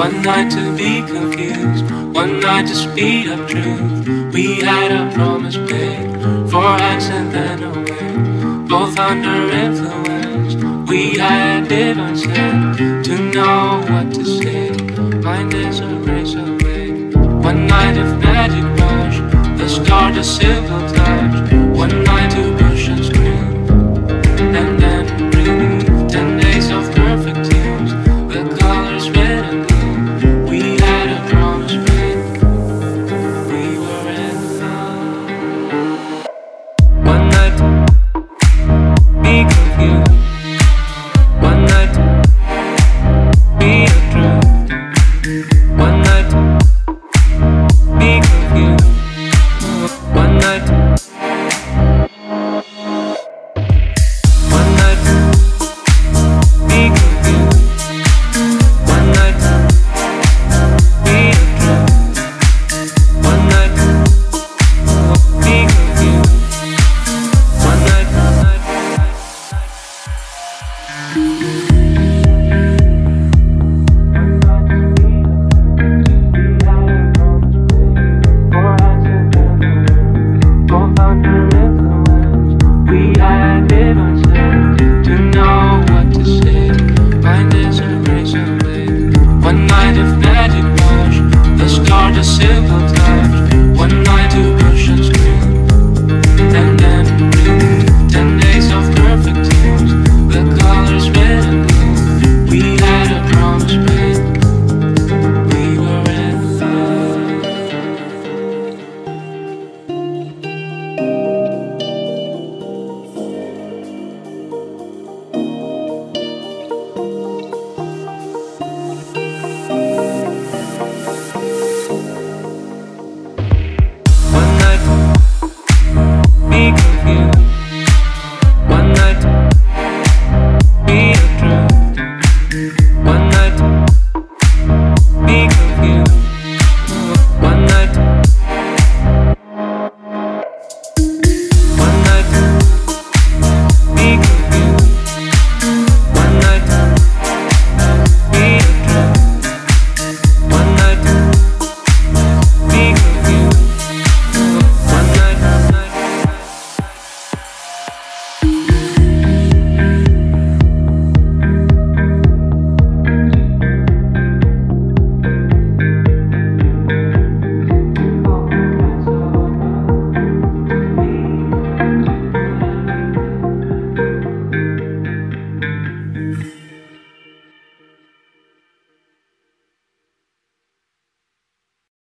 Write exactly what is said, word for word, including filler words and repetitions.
One night to be confused, one night to speed up truth. We had a promise made, for accent and away. Both under influence, we had it unsaid. To know what to say, mind is a race away. One night of magic rush, the start a simple touch. One night to